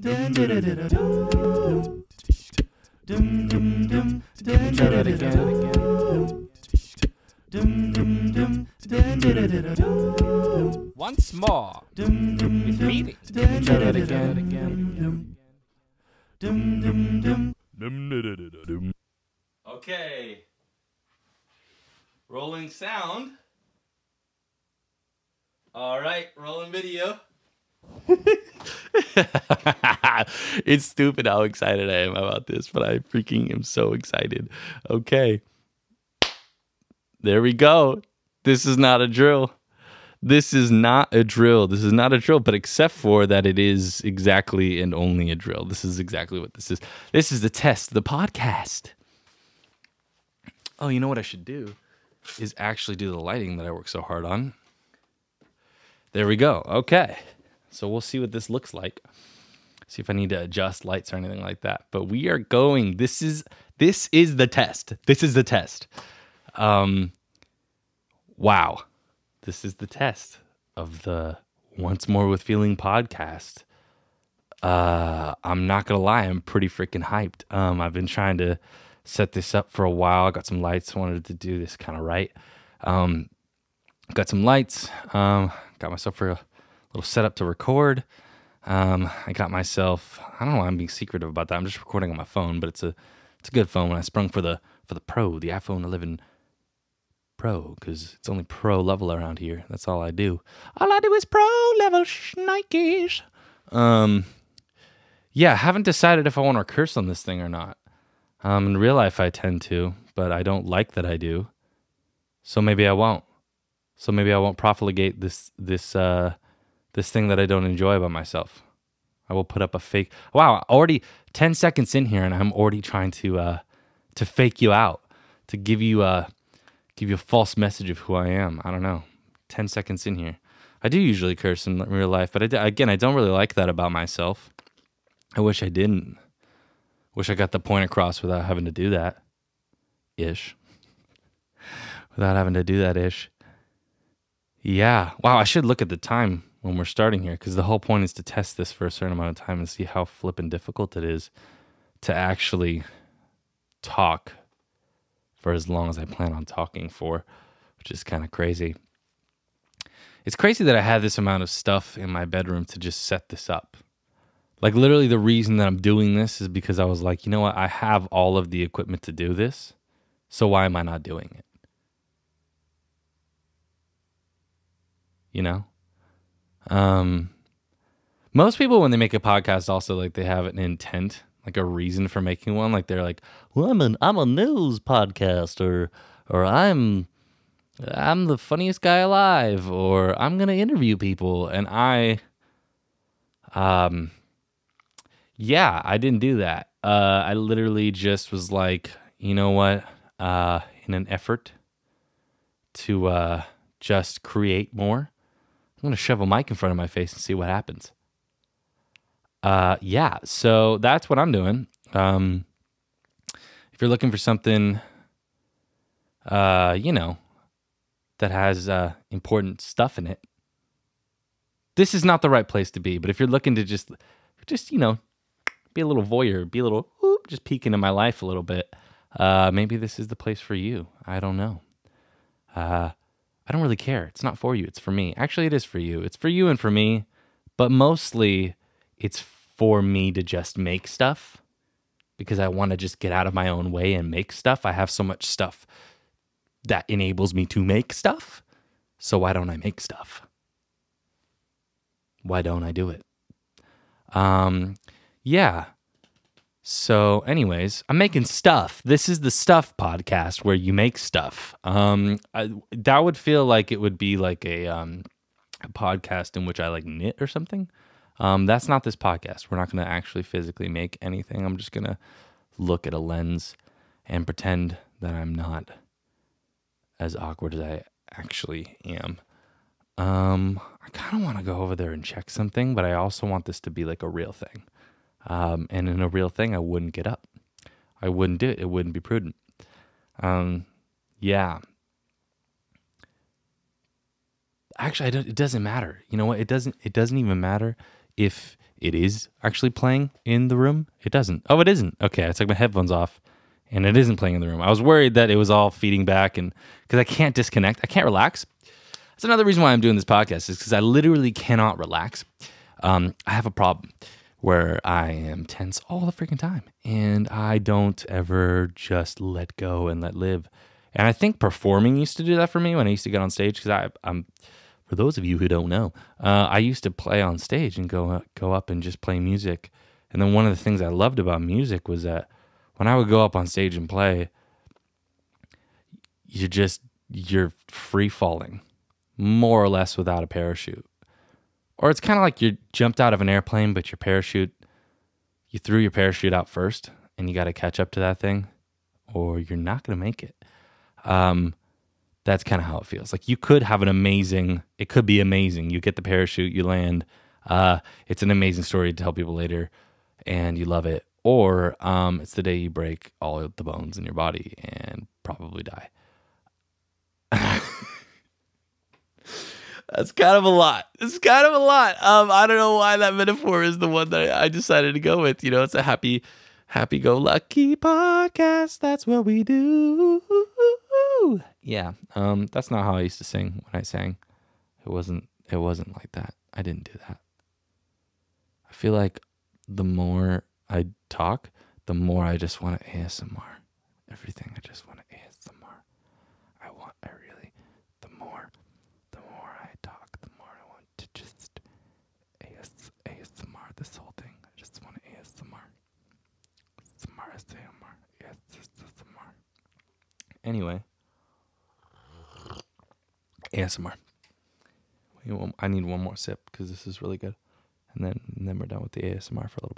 Once more with feeling. Okay. Rolling sound. All right, rolling video. It's stupid how excited I am about this, but I freaking am so excited. Okay. There we go. This is not a drill. This is not a drill. This is not a drill, but except for that it is exactly and only a drill. This is exactly what this is. This is the test, the podcast. Oh, you know what I should do is actually do the lighting that I work so hard on. There we go. Okay. So we'll see what this looks like. See if I need to adjust lights or anything like that. But we are going. This is the test. This is the test. Wow. This is the test of the Once More with Feeling podcast. I'm not going to lie. I'm pretty freaking hyped. I've been trying to set this up for a while. I got some lights. Wanted to do this kind of right. Got some lights. Got myself for a little setup to record. I got myself, I don't know why I'm being secretive about that. I'm just recording on my phone, but it's a good phone. And I sprung for the Pro, the iPhone 11 Pro, because it's only Pro level around here. That's all I do. All I do is Pro level shnikes. Yeah, I haven't decided if I want to curse on this thing or not. In real life, I tend to, but I don't like that I do. So maybe I won't. So maybe I won't profligate this thing that I don't enjoy about myself. I will put up a fake. Wow, already 10 seconds in here, and I'm already trying to fake you out, to give you a false message of who I am. I don't know. 10 seconds in here. I do usually curse in real life, but again, I don't really like that about myself. I wish I didn't. Wish I got the point across without having to do that. Ish. Without having to do that ish. Yeah. Wow, I should look at the time when we're starting here, because the whole point is to test this for a certain amount of time and see how flippin' difficult it is to actually talk for as long as I plan on talking for, which is kind of crazy. It's crazy that I had this amount of stuff in my bedroom to just set this up. Like, literally the reason that I'm doing this is because I was like, you know what? I have all of the equipment to do this, so why am I not doing it? You know? Most people, when they make a podcast, also, like, they have an intent, like a reason for making one. Like, they're like, well, I'm a news podcaster, or I'm the funniest guy alive, or I'm going to interview people. And I didn't do that. I literally just was like, you know what? In an effort to, just create more, I'm going to shove a mic in front of my face and see what happens. Yeah, so that's what I'm doing. If you're looking for something, you know, that has important stuff in it, this is not the right place to be. But if you're looking to just, you know, be a little voyeur, be a little, whoop, just peek into my life a little bit, maybe this is the place for you. I don't know. I don't really care. It's not for you. It's for me. Actually, it is for you. It's for you and for me, but mostly it's for me to just make stuff, because I want to just get out of my own way and make stuff. I have so much stuff that enables me to make stuff. So why don't I make stuff? Why don't I do it? Yeah. So anyways, I'm making stuff. This is the stuff podcast where you make stuff. That would feel like it would be like a podcast in which I like knit or something. That's not this podcast. We're not going to actually physically make anything. I'm just going to look at a lens and pretend that I'm not as awkward as I actually am. I kind of want to go over there and check something, but I also want this to be like a real thing. And in a real thing, I wouldn't get up. I wouldn't do it. It wouldn't be prudent. Yeah. Actually, it doesn't matter. You know what? It doesn't even matter if it is actually playing in the room. It doesn't. Oh, it isn't. Okay, I took my headphones off, and it isn't playing in the room. I was worried that it was all feeding back, and because I can't disconnect, I can't relax. That's another reason why I'm doing this podcast, is because I literally cannot relax. I have a problem where I am tense all the freaking time, and I don't ever just let go and let live. And I think performing used to do that for me when I used to get on stage, because I'm, for those of you who don't know, I used to play on stage and go up and just play music. And then one of the things I loved about music was that when I would go up on stage and play, you're free falling, more or less without a parachute. Or it's kind of like you jumped out of an airplane, but your parachute, you threw your parachute out first, and you got to catch up to that thing, or you're not going to make it. That's kind of how it feels. Like, you could have it could be amazing. You get the parachute, you land. It's an amazing story to tell people later, and you love it. Or it's the day you break all the bones in your body and probably die. That's kind of a lot. It's kind of a lot. I don't know why that metaphor is the one that I decided to go with. You know, it's a happy-go-lucky podcast. That's what we do. Yeah, that's not how I used to sing when I sang. It wasn't like that. I didn't do that. I feel like the more I talk, the more I just want to ASMR. Everything I just want to ASMR. I want to just ASMR this whole thing. I just want to ASMR. ASMR. Anyway. ASMR. I need one more sip because this is really good. And then we're done with the ASMR for a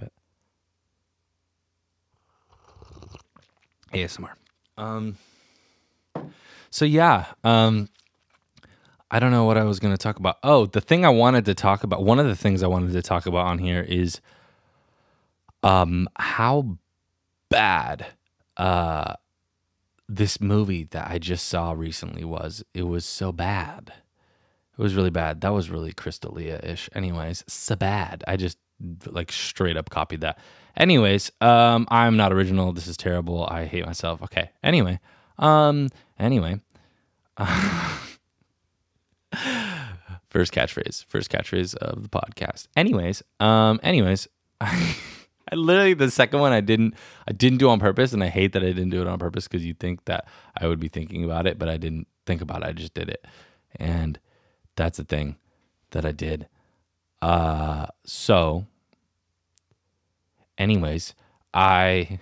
little bit. ASMR. So yeah, I don't know what I was going to talk about. Oh, the thing I wanted to talk about, one of the things I wanted to talk about on here is how bad this movie that I just saw recently was. It was so bad. It was really bad. That was really Crystalia-ish. Anyways, so bad. I just like straight up copied that. Anyways, I'm not original. This is terrible. I hate myself. Okay. Anyway. First catchphrase of the podcast. Anyways, I literally, the second one I didn't do on purpose, and I hate that I didn't do it on purpose, because you'd think that I would be thinking about it, but I didn't think about it. I just did it, and that's the thing that I did. So, anyways, I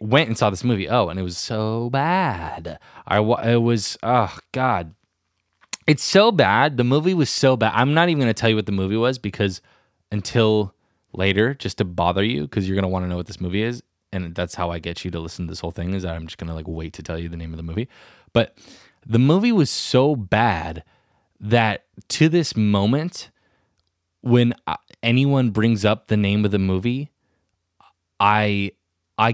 went and saw this movie. Oh, and it was so bad. Oh God. It's so bad. The movie was so bad. I'm not even going to tell you what the movie was, because until later, just to bother you, because you're going to want to know what this movie is. And that's how I get you to listen to this whole thing, is that I'm just going to like wait to tell you the name of the movie. But the movie was so bad that to this moment, when anyone brings up the name of the movie, I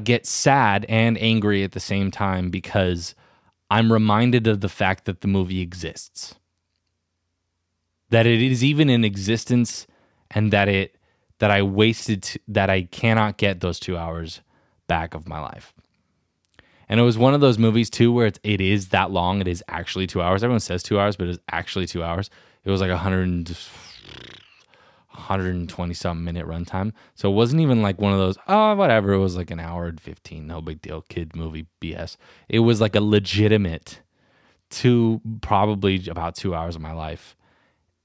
get sad and angry at the same time, because I'm reminded of the fact that the movie exists, that it is even in existence, and that I wasted, that I cannot get those 2 hours back of my life. And it was one of those movies too, where it is that long. It is actually 2 hours. Everyone says 2 hours, but it is actually 2 hours. It was like 120-something minute runtime. So it wasn't even like one of those, oh, whatever. It was like an hour and 15, no big deal, kid movie BS. It was like a legitimate probably about 2 hours of my life.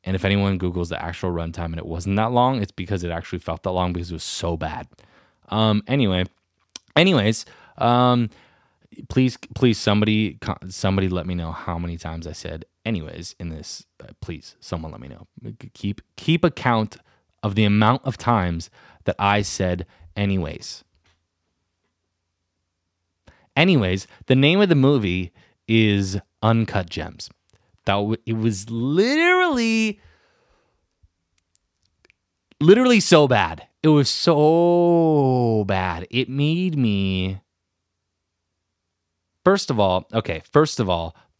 And if anyone Googles the actual runtime and it wasn't that long, it's because it actually felt that long, because it was so bad. Anyways, please, somebody let me know how many times I said anyways in this. Please, someone let me know. Keep account of the amount of times that I said anyways. Anyways, the name of the movie is Uncut Gems. It was literally so bad. It was so bad. It made me... First of all, the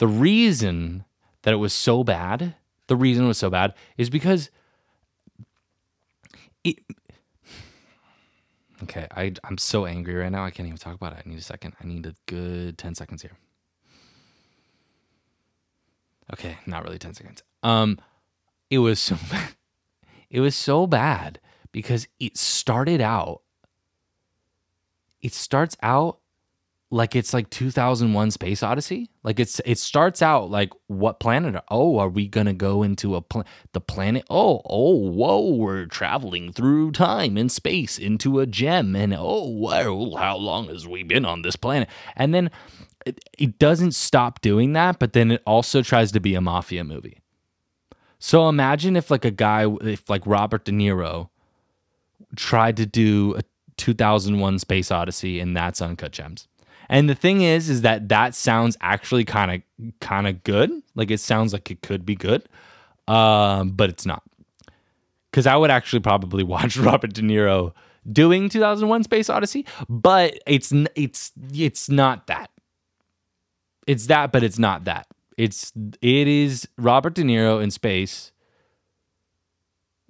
reason that it was so bad the reason it was so bad is because it... Okay, I'm so angry right now. I can't even talk about it. I need a second. I need a good 10 seconds here. Okay, not really 10 seconds. It was so bad. It was so bad because it started out... It starts out like it's like 2001 Space Odyssey. Like it starts out like, what planet? Are we going to go into the planet? Whoa, we're traveling through time and space into a gem. And well, how long has we been on this planet? And then it doesn't stop doing that, but then it also tries to be a mafia movie. So imagine if like a guy, if like Robert De Niro tried to do a 2001 Space Odyssey, and that's Uncut Gems. And the thing is that that sounds actually kind of good. Like it sounds like it could be good, but it's not. Because I would actually probably watch Robert De Niro doing 2001 Space Odyssey, but it's not that. It's that, but it's not that. It is Robert De Niro in space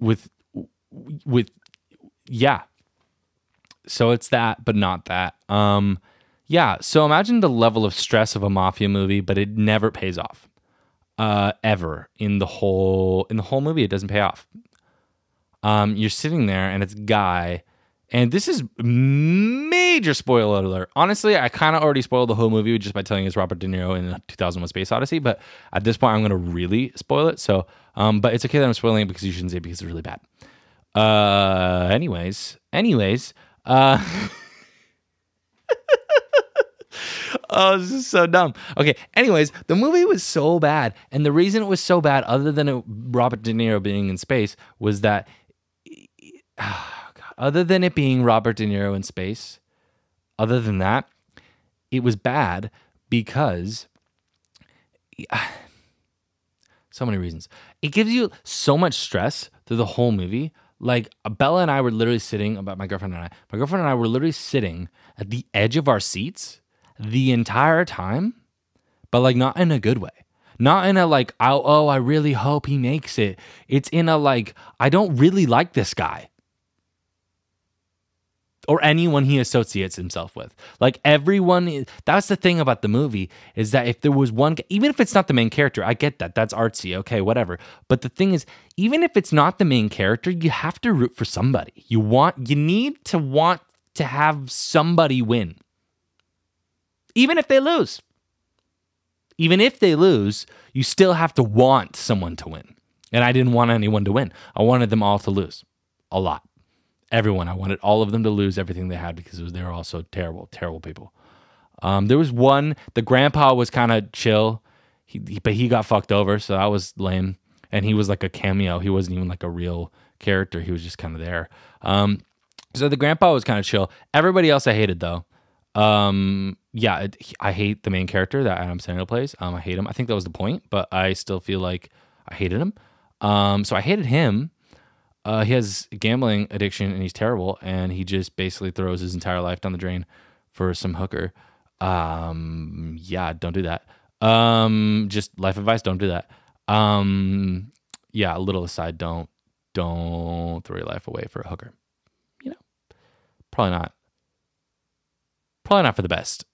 with yeah. So it's that, but not that. Yeah, so imagine the level of stress of a mafia movie, but it never pays off. Ever. In the whole movie, it doesn't pay off. You're sitting there, and it's Guy, and this is major spoiler alert. Honestly, I kind of already spoiled the whole movie just by telling you it's Robert De Niro in 2001 Space Odyssey, but at this point, I'm going to really spoil it. So, but it's okay that I'm spoiling it because you shouldn't say it because it's really bad. Oh, this is so dumb. Okay, anyways, the movie was so bad, and the reason it was so bad, other than Robert De Niro being in space, was that, other than it being Robert De Niro in space, other than that, it was bad because, so many reasons. It gives you so much stress through the whole movie. Like, Bella and I were literally sitting, my girlfriend and I were literally sitting at the edge of our seats the entire time, but, like, not in a good way. Not in a, like, oh, I really hope he makes it. It's in a, like, I don't really like this guy. Or anyone he associates himself with. Like, everyone, that's the thing about the movie, is that if there was one, even if it's not the main character, I get that, that's artsy, okay, whatever. But the thing is, even if it's not the main character, you have to root for somebody. You need to want to have somebody win. Even if they lose. Even if they lose, you still have to want someone to win. And I didn't want anyone to win. I wanted them all to lose. A lot. Everyone. I wanted all of them to lose everything they had because they were all so terrible, terrible people. There was one, the grandpa was kind of chill, but he got fucked over, so that was lame. And he was like a cameo. He wasn't even like a real character. He was just kind of there. So the grandpa was kind of chill. Everybody else I hated, though. I hate the main character that Adam Sandler plays. I hate him. I think that was the point, but I still feel like I hated him. So I hated him. He has a gambling addiction, and he's terrible, and he just basically throws his entire life down the drain for some hooker. Yeah, don't do that. Just life advice, don't do that. Yeah, a little aside, don't throw your life away for a hooker. You know, probably not. Probably not for the best.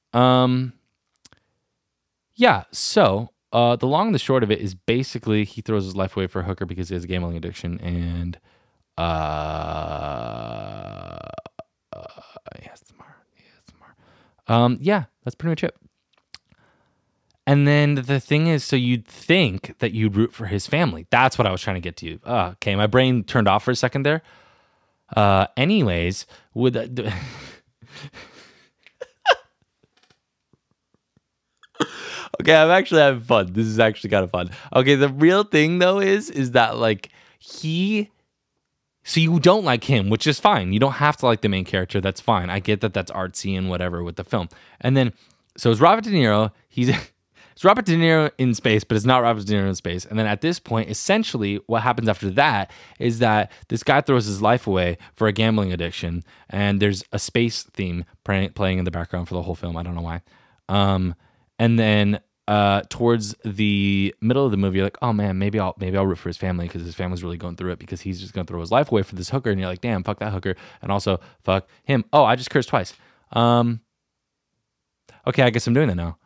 Yeah, so... the long and the short of it is basically he throws his life away for a hooker because he has a gambling addiction, and ASMR. Yeah, that's pretty much it. And then the thing is, so you'd think that you'd root for his family. That's what I was trying to get to you. Okay, my brain turned off for a second there. Anyways, would that... Okay, I'm actually having fun. This is actually kind of fun. Okay, the real thing, though, is that, like, so you don't like him, which is fine. You don't have to like the main character. That's fine. I get that that's artsy and whatever with the film. And then, so it's Robert De Niro. It's Robert De Niro in space, but it's not Robert De Niro in space. And then at this point, essentially, what happens after that is that this guy throws his life away for a gambling addiction, and there's a space theme playing in the background for the whole film. I don't know why. And then... towards the middle of the movie, you're like, oh man, maybe I'll root for his family because his family's really going through it, because he's just gonna throw his life away for this hooker, and you're like, damn, fuck that hooker, and also fuck him. Oh, I just cursed twice. Okay, I guess I'm doing that now.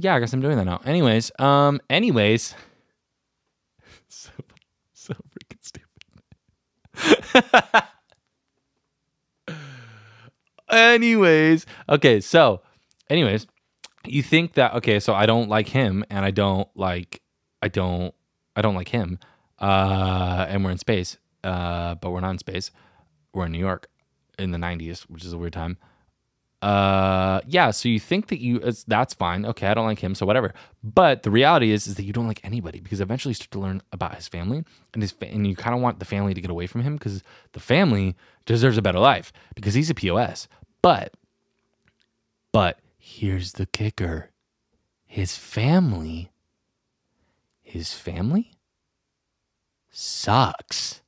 Yeah, I guess I'm doing that now. Anyways, so freaking stupid. Anyways, you think that, okay, so I don't like him, and I don't like him, and we're in space, but we're not in space. We're in New York in the 90s, which is a weird time. Yeah, so you think that that's fine. Okay, I don't like him, so whatever. But the reality is that you don't like anybody, because eventually you start to learn about his family, and you kind of want the family to get away from him, because the family deserves a better life, because he's a POS. But here's the kicker. His family sucks.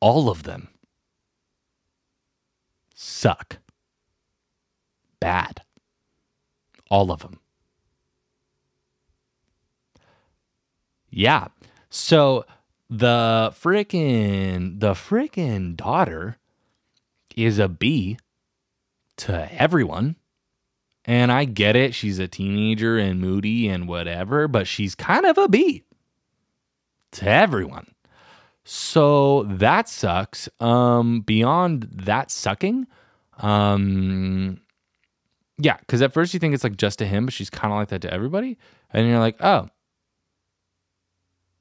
All of them suck. Bad. All of them. Yeah. So the freaking daughter is a B to everyone. And I get it. She's a teenager and moody and whatever, but she's kind of a B to everyone. So that sucks. Beyond that sucking, yeah, because at first you think it's like just to him, but she's kind of like that to everybody. And you're like, oh,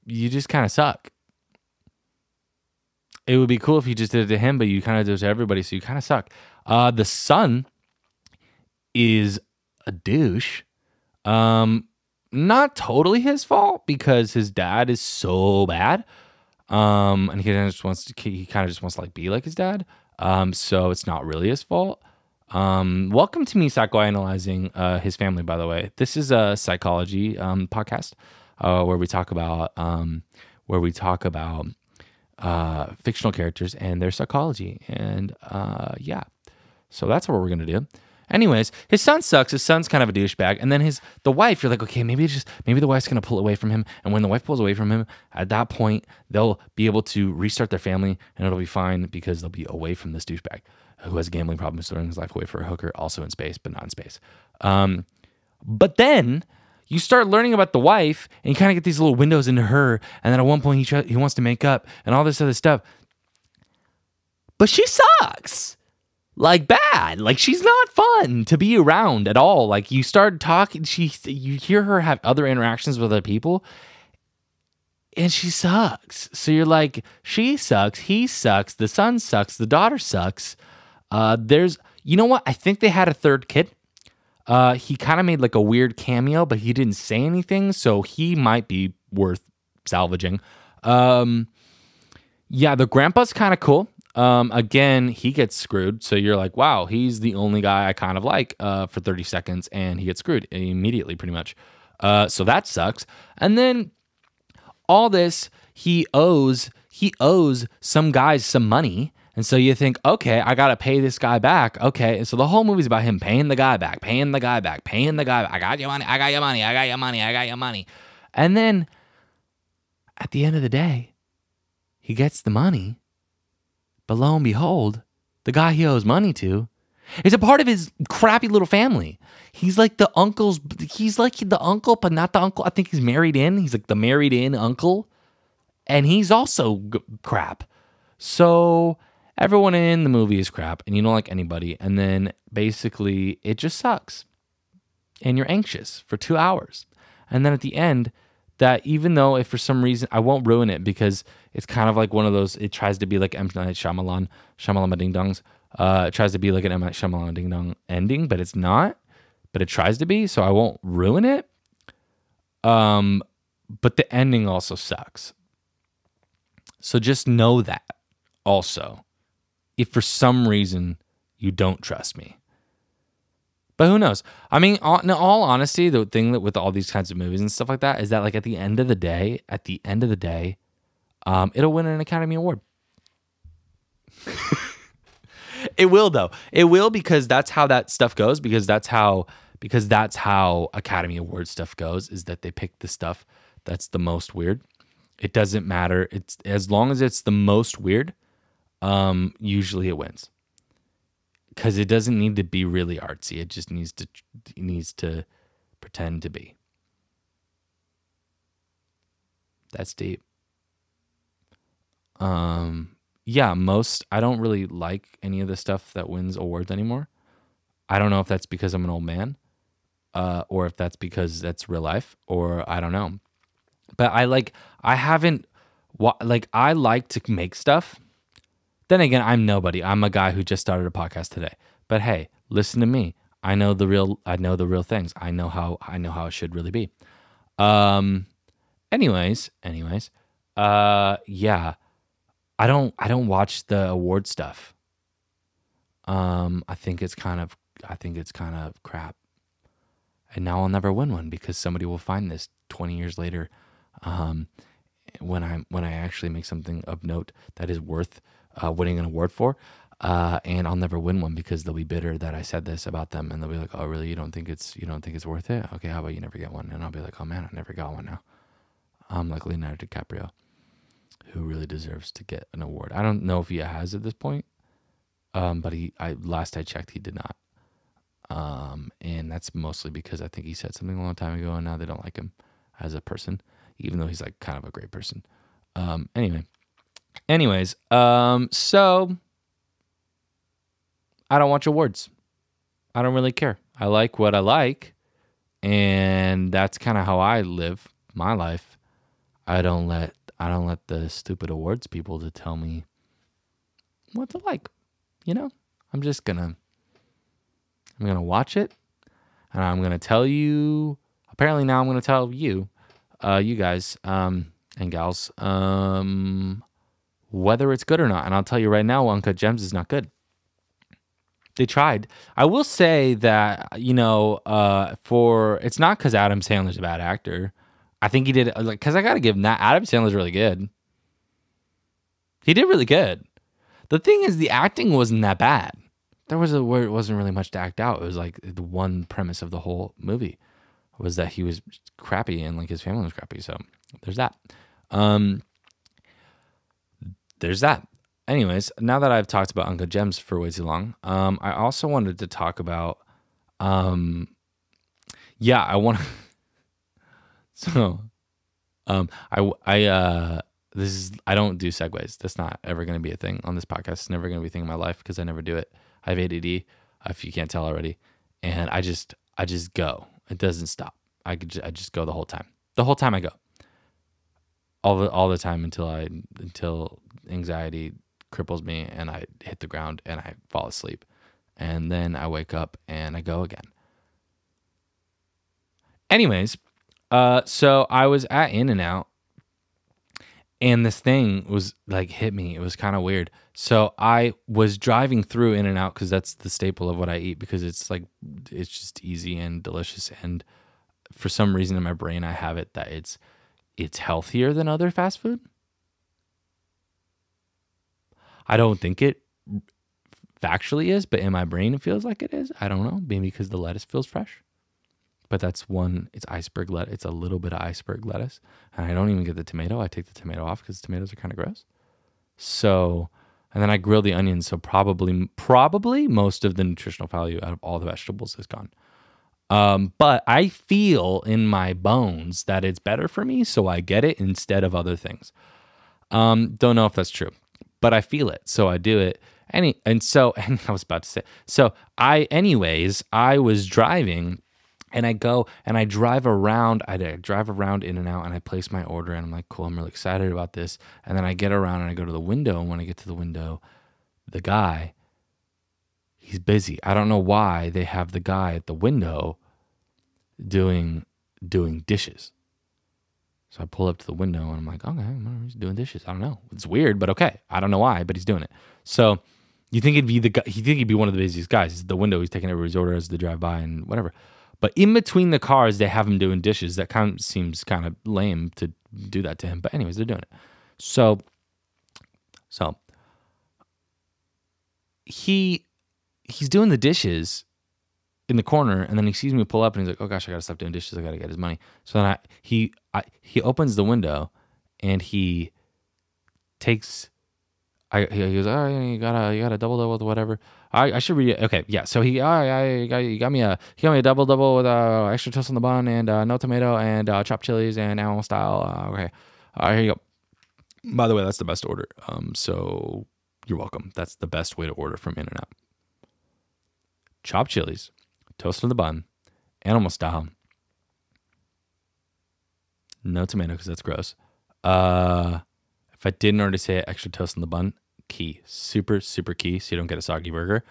you just kind of suck. It would be cool if you just did it to him, but you kind of do it to everybody, so you kind of suck. The son is a douche. Not totally his fault, because his dad is so bad. And he kind of just wants to like be like his dad. So it's not really his fault. Welcome to me psychoanalyzing his family, by the way. This is a psychology podcast where we talk about fictional characters and their psychology, and yeah. So that's what we're gonna do. Anyways, his son sucks. His son's kind of a douchebag, and then the wife. You're like, okay, maybe the wife's gonna pull away from him, and when the wife pulls away from him, at that point they'll be able to restart their family, and it'll be fine because they'll be away from this douchebag who has gambling problems, throwing his life away for a hooker, also in space, but not in space. But then you start learning about the wife, and you kind of get these little windows into her, and then at one point he wants to make up and all this other stuff, but she sucks. Like, bad. Like, she's not fun to be around at all. Like, you start talking, you hear her have other interactions with other people, and she sucks. So you're like, she sucks, he sucks, the son sucks, the daughter sucks. You know what? I think they had a third kid. He kind of made like a weird cameo, but he didn't say anything, so he might be worth salvaging. Yeah, the grandpa's kind of cool. Again, he gets screwed. So you're like, wow, he's the only guy I kind of like, for 30 seconds, and he gets screwed immediately, pretty much. So that sucks. And then all this, he owes some guys some money. And so you think, okay, I got to pay this guy back. Okay. And so the whole movie's about him paying the guy back, paying the guy back, paying the guy back. I got your money. I got your money. I got your money. I got your money. And then at the end of the day, he gets the money. But lo and behold, the guy he owes money to is a part of his crappy little family. He's like the uncle, but not the uncle. I think he's married in. He's like the married in uncle. And he's also crap. So everyone in the movie is crap, and you don't like anybody. And then basically it just sucks. And you're anxious for 2 hours. And then at the end, that even though if for some reason, I won't ruin it, because it's kind of like one of those, it tries to be like M. Night Shyamalan ding-dongs. It tries to be like an M. Night Shyamalan ding-dong ending, but it's not. But it tries to be, so I won't ruin it. But the ending also sucks. So just know that also, if for some reason you don't trust me. But who knows? I mean, in all honesty, the thing that with all these kinds of movies and stuff like that is that, like, at the end of the day, it'll win an Academy Award. It will, though. It will, because that's how that stuff goes. Because that's how because that's how Academy Award stuff goes, is that they pick the stuff that's the most weird. It doesn't matter. It's as long as it's the most weird, usually it wins. Because it doesn't need to be really artsy. It just needs to pretend to be. That's deep. Yeah, I don't really like any of the stuff that wins awards anymore. I don't know if that's because I'm an old man, or if that's because that's real life, or I don't know. But I like to make stuff. Then again, I'm nobody. I'm a guy who just started a podcast today. But hey, listen to me. I know the real things. I know how it should really be. Anyways, yeah. I don't watch the award stuff. I think it's kind of crap. And now I'll never win one because somebody will find this 20 years later, when I actually make something of note that is worth winning an award for, and I'll never win one because they'll be bitter that I said this about them, and they'll be like, "Oh, really? You don't think it's worth it? Okay, how about you never get one?" And I'll be like, "Oh man, I never got one now." I'm like Leonardo DiCaprio, who really deserves to get an award. I don't know if he has at this point, but last I checked, he did not. And that's mostly because I think he said something a long time ago, and now they don't like him as a person, even though he's like kind of a great person. So I don't watch awards. I don't really care. I like what I like, and that's kind of how I live my life. I don't let the stupid awards people to tell me what to like. You know, I'm just gonna. I'm going to watch it, and I'm going to tell you, apparently now I'm going to tell you, you guys and gals, whether it's good or not. And I'll tell you right now, Uncut Gems is not good. They tried. I will say that, you know, it's not because Adam Sandler's a bad actor. I think he did, like, because I got to give him that. Adam Sandler's really good. He did really good. The thing is, the acting wasn't that bad. There was where it wasn't really much to act out. It was like the one premise of the whole movie was that he was crappy and like his family was crappy. So there's that. Anyways, now that I've talked about Uncut Gems for way too long, I also wanted to talk about, I don't do segues. That's not ever going to be a thing on this podcast. It's never going to be a thing in my life because I never do it. I have ADD, if you can't tell already, and I just go. It doesn't stop. I just go the whole time. The whole time I go. All the time until anxiety cripples me and I hit the ground and I fall asleep, and then I wake up and I go again. Anyways, so I was at In-N-Out, and this thing was like hit me. It was kind of weird. So I was driving through In-N-Out because that's the staple of what I eat, because it's like, it's just easy and delicious. And for some reason in my brain, I have it that it's healthier than other fast food. I don't think it factually is, but in my brain, it feels like it is. I don't know. Maybe because the lettuce feels fresh. But that's it's iceberg lettuce. It's a little bit of iceberg lettuce. And I don't even get the tomato. I take the tomato off because tomatoes are kind of gross. So, and then I grill the onions. So probably most of the nutritional value out of all the vegetables is gone. But I feel in my bones that it's better for me. So I get it instead of other things. Don't know if that's true, but I feel it. So I do it. I was driving. And I go and I drive around. I drive around In-N-Out and I place my order and I'm like, cool, I'm really excited about this. And then I get around and I go to the window. And when I get to the window, the guy, he's busy. I don't know why they have the guy at the window doing dishes. So I pull up to the window and I'm like, okay, he's doing dishes. I don't know. It's weird, but okay. I don't know why, but he's doing it. So you think he'd be one of the busiest guys. It's the window. He's taking everybody's orders to drive by and whatever. But in between the cars, they have him doing dishes. That kind of seems kind of lame to do that to him. But anyways, they're doing it. So he's doing the dishes, in the corner, and then he sees me pull up, and he's like, "Oh gosh, I gotta stop doing dishes. I gotta get his money." So then he opens the window, and he takes. He goes, "All right, you got a double with whatever." I should read it. Okay, yeah. So he, he got me a double with extra toast on the bun and no tomato and chopped chilies and animal style. Okay, here you go. By the way, that's the best order. So you're welcome. That's the best way to order from In-N-Out. Chopped chilies, toast on the bun, animal style. No tomato because that's gross. If I didn't already say it, extra toast on the bun, key. Super, super key, so you don't get a soggy burger.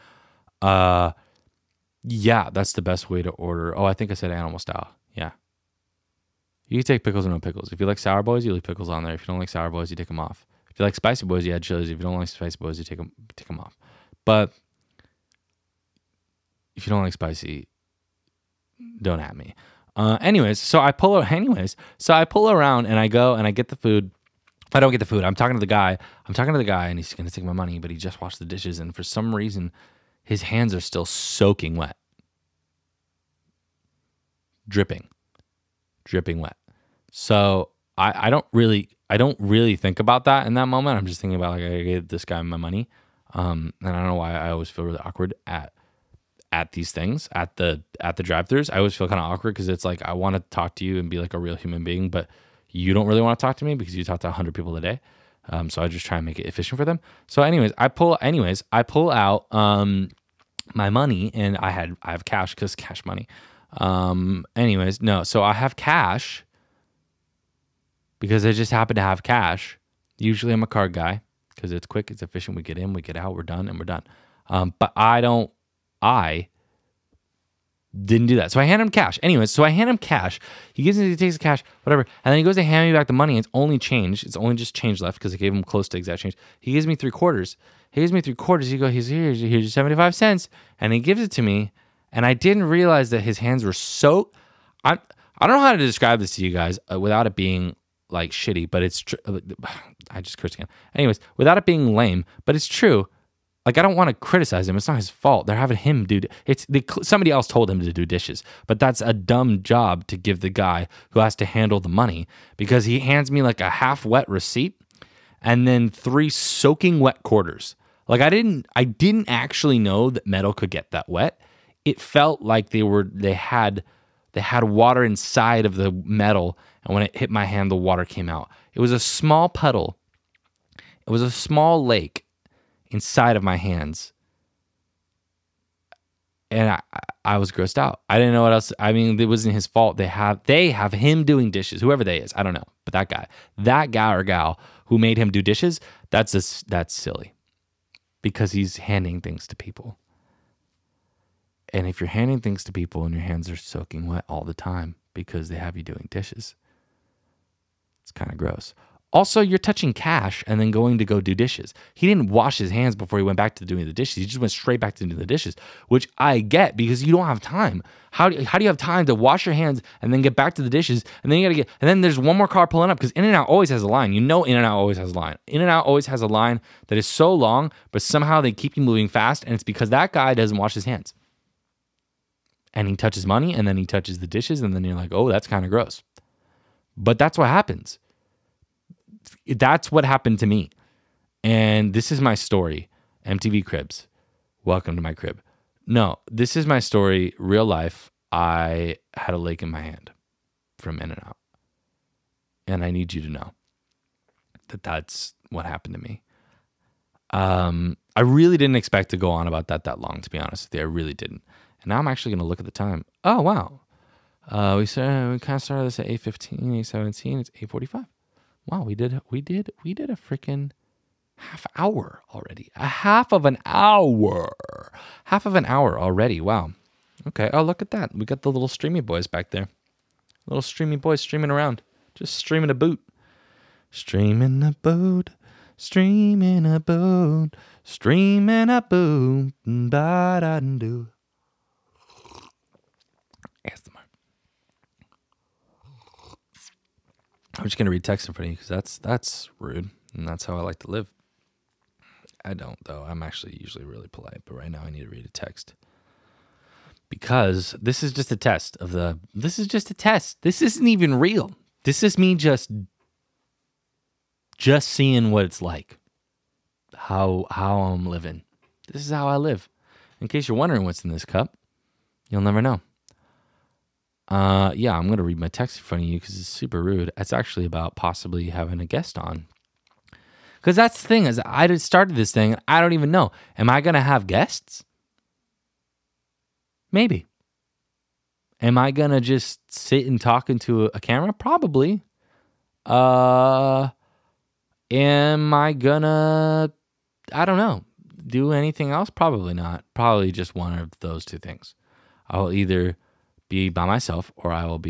Yeah, that's the best way to order. Oh, I think I said animal style. Yeah. You can take pickles or no pickles. If you like sour boys, you leave pickles on there. If you don't like sour boys, you take them off. If you like spicy boys, you add chilies. If you don't like spicy boys, you take them off. But if you don't like spicy, don't at me. Anyways, so I pull around and I go and I get the food. If I don't get the food, I'm talking to the guy, and he's going to take my money, but he just washed the dishes, and for some reason, his hands are still soaking wet. Dripping wet. So I don't really think about that in that moment. I'm just thinking about, like, I gave this guy my money, and I don't know why I always feel really awkward at these things, at the drive-thrus. I always feel kind of awkward because it's like I want to talk to you and be like a real human being, but you don't really want to talk to me because you talk to 100 people a day. So I just try and make it efficient for them. So anyways, I pull out my money, and I have cash because cash money. So I have cash because I just happen to have cash. Usually I'm a card guy because it's quick, it's efficient. We get in, we get out, we're done, and we're done. But I didn't do that. So I hand him cash. He gives me, he takes the cash, whatever. And then he goes to hand me back the money. It's only change. It's only just change left because I gave him close to exact change. He gives me $0.75. Here's your 75 cents. And he gives it to me. And I didn't realize that his hands were so, I don't know how to describe this to you guys without it being like shitty, but it's true. I just cursed again. Anyways, without it being lame, but it's true. Like, I don't want to criticize him. It's not his fault. They're having him do it. Somebody else told him to do dishes, but that's a dumb job to give the guy who has to handle the money, because he hands me like a half-wet receipt and then 3 soaking wet quarters. Like, I didn't actually know that metal could get that wet. It felt like they had water inside of the metal, and when it hit my hand, the water came out. It was a small puddle. It was a small lake inside of my hands, and I was grossed out. I didn't know what else. I mean, it wasn't his fault. They have him doing dishes, whoever they is. I don't know, but that guy or gal who made him do dishes, that's silly, because he's handing things to people. And if you're handing things to people and your hands are soaking wet all the time because they have you doing dishes, it's kind of gross. Also, you're touching cash and then going to go do dishes. He didn't wash his hands before he went back to doing the dishes. He just went straight back to doing the dishes, which I get, because you don't have time. How do you have time to wash your hands and then get back to the dishes? And then there's one more car pulling up, because In-N-Out always has a line. You know, In-N-Out always has a line. In-N-Out always has a line that is so long, but somehow they keep you moving fast, and it's because that guy doesn't wash his hands. And he touches money, and then he touches the dishes, and then you're like, oh, that's kind of gross. But that's what happens. That's what happened to me. And this is my story. MTV Cribs. Welcome to my crib. No, this is my story. Real life. I had a lake in my hand from In-N-Out. And I need you to know that that's what happened to me. I really didn't expect to go on about that long, to be honest with you. I really didn't. And now I'm actually going to look at the time. Oh, wow. We kind of started this at 8:15, 8:17. It's 8:45. Wow, we did a freaking half hour already. Half of an hour already. Wow. Okay. Oh, look at that. We got the little streamy boys back there. Little streamy boys streaming around. Just streaming a boot. Streaming a boot. Streaming a boot. Streaming a boot. Da da do. I'm just gonna read text in front of you because that's rude, and that's how I like to live. I don't, though. I'm actually usually really polite, but right now I need to read a text. because this is just a test of the, this is just a test. This isn't even real. This is me just seeing what it's like, how I'm living. This is how I live. In case you're wondering what's in this cup, you'll never know. Yeah, I'm going to read my text in front of you because it's super rude. It's actually about possibly having a guest on. Because that's the thing is I just started this thing. And I don't even know. Am I going to have guests? Maybe. Am I going to just sit and talk into a camera? Probably. Am I going to, I don't know, do anything else? Probably not. Probably just one of those two things. I'll either be by myself or I will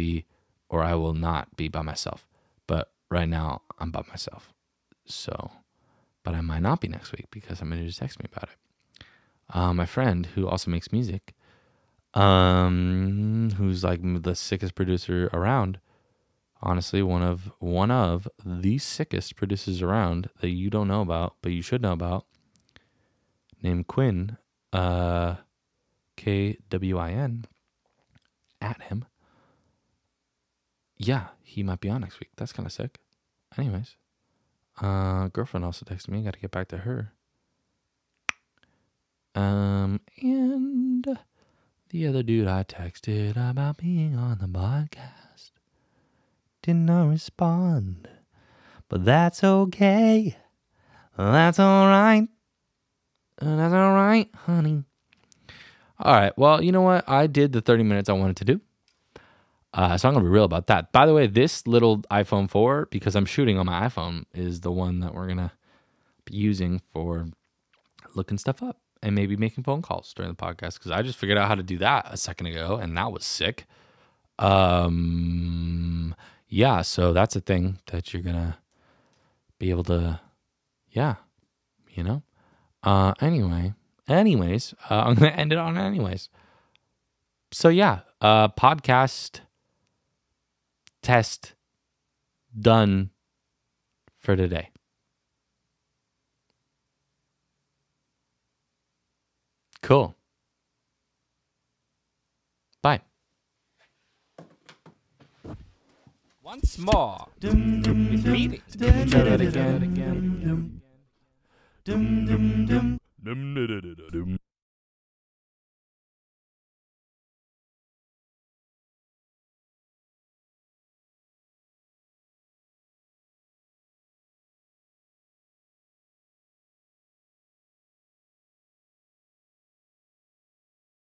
not be by myself. But right now I'm by myself. So, but I might not be next week because somebody just texted me about it. My friend who also makes music, who's like the sickest producer around. Honestly, one of the sickest producers around that you don't know about, but you should know about. Named Quinn, Kwin. At him. Yeah, he might be on next week. That's kind of sick. Anyways, girlfriend also texted me. I got to get back to her. And the other dude I texted about being on the podcast did not respond, but that's okay. That's all right. That's all right, honey. All right, well, you know what? I did the 30 minutes I wanted to do. So I'm going to be real about that. By the way, this little iPhone 4, because I'm shooting on my iPhone, is the one that we're going to be using for looking stuff up and maybe making phone calls during the podcast, because I just figured out how to do that a second ago, and that was sick. Yeah, so that's a thing that you're going to be able to, yeah, you know? Anyways, I'm going to end it on anyways. So yeah, podcast test done for today. Cool. Bye. Once more. Repeat it. Try that again. Dum dum dum dum dum dum dum dum dum dum dum.